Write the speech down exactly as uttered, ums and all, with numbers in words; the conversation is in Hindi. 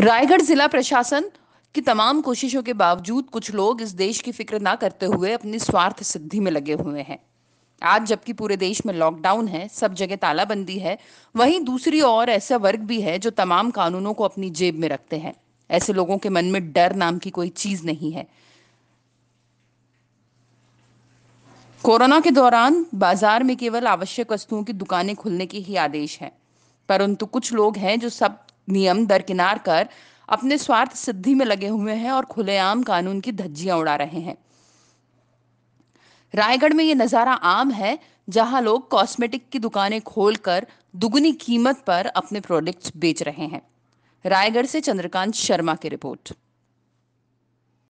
रायगढ़ जिला प्रशासन की तमाम कोशिशों के बावजूद कुछ लोग इस देश की फिक्र ना करते हुए अपनी स्वार्थ सिद्धि में लगे हुए हैं। आज जबकि पूरे देश में लॉकडाउन है, सब जगह तालाबंदी है, वहीं दूसरी ओर ऐसा वर्ग भी है जो तमाम कानूनों को अपनी जेब में रखते हैं। ऐसे लोगों के मन में डर नाम की कोई चीज नहीं है। कोरोना के दौरान बाजार में केवल आवश्यक वस्तुओं की दुकानें खुलने के ही आदेश है, परंतु कुछ लोग हैं जो सब नियम दरकिनार कर अपने स्वार्थ सिद्धि में लगे हुए हैं और खुलेआम कानून की धज्जियां उड़ा रहे हैं। रायगढ़ में ये नजारा आम है, जहां लोग कॉस्मेटिक की दुकानें खोलकर दुगुनी कीमत पर अपने प्रोडक्ट्स बेच रहे हैं। रायगढ़ से चंद्रकांत शर्मा की रिपोर्ट।